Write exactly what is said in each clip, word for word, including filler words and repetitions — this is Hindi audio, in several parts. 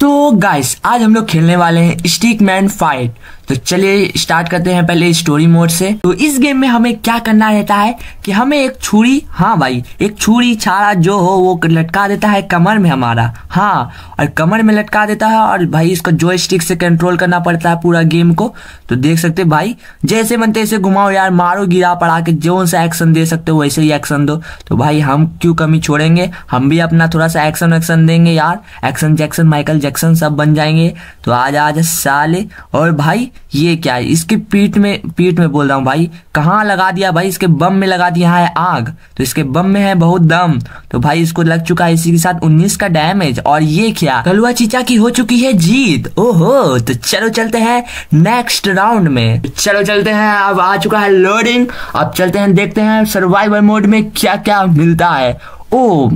तो गाइस आज हम लोग खेलने वाले हैं स्टिकमैन फाइट। तो चलिए स्टार्ट करते हैं पहले स्टोरी मोड से। तो इस गेम में हमें क्या करना रहता है कि हमें एक छुरी, हाँ भाई एक छुरी छाड़ा जो हो वो लटका देता है कमर में हमारा, हाँ और कमर में लटका देता है। और भाई इसको जॉयस्टिक से कंट्रोल करना पड़ता है पूरा गेम को। तो देख सकते भाई जैसे बनते ऐसे घुमाओ यार, मारो गिरा पड़ा के जो सा एक्शन दे सकते हो वैसे ही एक्शन दो। तो भाई हम क्यों कमी छोड़ेंगे, हम भी अपना थोड़ा सा एक्शन वैक्शन देंगे यार, एक्शन जैक्सन माइकल जैक्सन सब बन जाएंगे। तो आज आज साले, और भाई ये क्या है इसकी पीठ में, पीठ में बोल रहा हूँ भाई, कहाँ लगा दिया भाई, इसके बम में लगा दिया है आग। तो इसके बम में है बहुत दम। तो भाई इसको लग चुका है इसी के साथ उन्नीस का डैमेज। और ये क्या, कलुआ चीचा की हो चुकी है जीत। ओहो तो चलो चलते हैं नेक्स्ट राउंड में। चलो चलते हैं, अब आ चुका है लोडिंग। अब चलते हैं देखते हैं सर्वाइवर मोड में क्या क्या मिलता है। ओ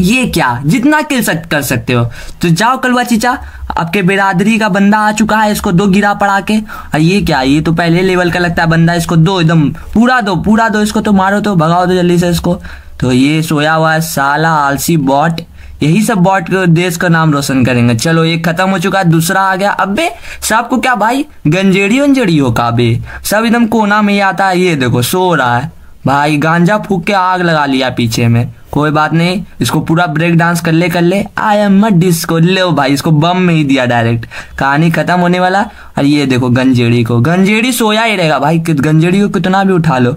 ये क्या, जितना किल सक कर सकते हो। तो जाओ कलवा चीचा, आपके बिरादरी का बंदा आ चुका है, इसको दो गिरा पड़ा के। और ये क्या, ये तो पहले लेवल का लगता है बंदा, इसको दो एकदम पूरा दो पूरा दो, इसको तो मारो तो भगाओ तो जल्दी से इसको। तो ये सोया हुआ है साला आलसी बॉट, यही सब बॉट देश का नाम रोशन करेंगे। चलो एक खत्म हो चुका है, दूसरा आ गया। अबे सबको क्या भाई गंजेड़ी वंजेड़ी हो का, अबे सब एकदम कोना में ही आता है। ये देखो सो रहा है भाई, गांजा फूक के आग लगा लिया पीछे में। कोई बात नहीं, इसको पूरा ब्रेक डांस कर ले कर ले। आई एम अ डिस्को, ले भाई इसको बम में ही दिया डायरेक्ट, कहानी खत्म होने वाला। और ये देखो गंजेड़ी को, गंजेड़ी सोया ही रहेगा भाई, गंजेड़ी को कितना भी उठा लो।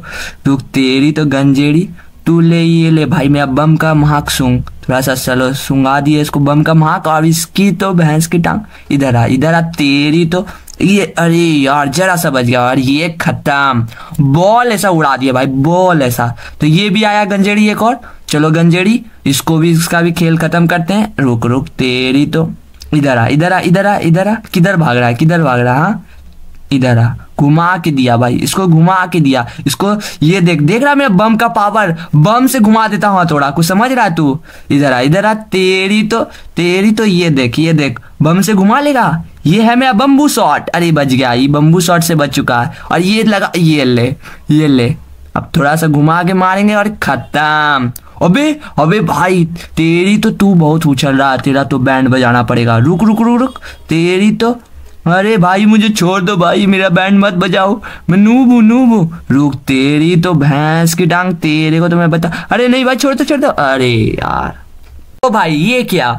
तो तेरी तो गंजेड़ी, तू ले ये ले भाई, मैं अब बम का महाक सूंग, थोड़ा सा चलो सूंगा दिए इसको बम का महाक। और इसकी तो भैंस की टांग, इधर आ इधर आ, तेरी तो ये, अरे यार जरा सा बच गया। और ये खत्म, बॉल ऐसा उड़ा दिया भाई, बॉल ऐसा। तो ये भी आया गंजेड़ी एक और, चलो गंजेड़ी इसको भी, इसका भी खेल खत्म करते हैं। रुक रुक तेरी तो, इधर आ इधर आ इधर आ इधर आ, किधर भाग रहा है किधर भाग रहा है, हाँ इधर आ, घुमा के दिया भाई इसको, घुमा के दिया इसको। ये देख देख रहा मेरा बम का पावर, बम से घुमा देता हूँ थोड़ा, कुछ समझ रहा तू। इधर आ इधर आ, तेरी तो तेरी तो, ये देख ये देख बम से घुमा लेगा। ये है मेरा बम्बू शॉट, अरे बच गया, ये बम्बू शॉट से बच चुका है। और ये लगा, ये ले ये ले, अब थोड़ा सा घुमा के मारेंगे और खत्म। अबे अबे भाई तेरी तो, तू बहुत उछल रहा, तेरा तो बैंड बजाना पड़ेगा। रुक रुक रुक रुक, तेरी तो, अरे भाई मुझे छोड़ दो भाई, मेरा बैंड मत बजाओ, मैं नूब हूँ नूब हूँ। रुक तेरी तो भैंस की टांग, तेरे को तो मैं बता, अरे नहीं भाई छोड़ दो छोड़ दो, अरे यार। तो भाई ये क्या,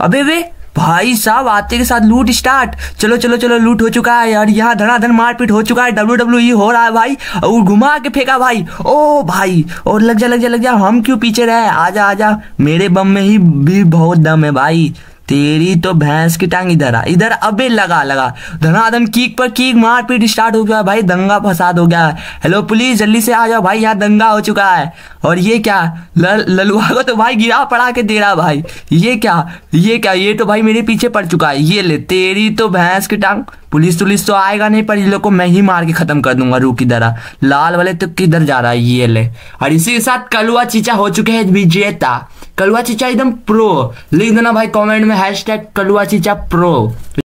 अबे वे भाई साहब आते के साथ लूट स्टार्ट। चलो चलो चलो, लूट हो चुका है यार, यहाँ धड़ाधड़ मारपीट हो चुका है, डब्ल्यू डब्ल्यू ई हो रहा है भाई। और घुमा के फेंका भाई, ओ भाई और लग जा लग जा लग जा, हम क्यों पीछे रहे, आजा आजा, मेरे बम में ही भी बहुत दम है भाई। तेरी तो भैंस की टांग, इधर आ इधर, अबे लगा लगा धनाधन, कीक पर कीक, मारपीट स्टार्ट हो गया भाई, दंगा फसाद हो गया। हेलो पुलिस जल्दी से आ जाओ भाई, यहाँ दंगा हो चुका है। और ये क्या, ललुआ को तो भाई गिरा पड़ा के दे रहा भाई। ये क्या ये क्या, ये तो भाई मेरे पीछे पड़ चुका है। ये ले तेरी तो भैंस की टांग, पुलिस पुलिस तो आएगा नहीं, पर ये लोग को मैं ही मार के खत्म कर दूंगा। रुक इधर आ, लाल वाले तो किधर जा रहा है, ये ले। और इसी के साथ कलुआ चीचा हो चुके हैं विजेता। कलुआ चीचा एकदम प्रो, लिख देना भाई कमेंट में हैशटैग कलुआ चीचा प्रो।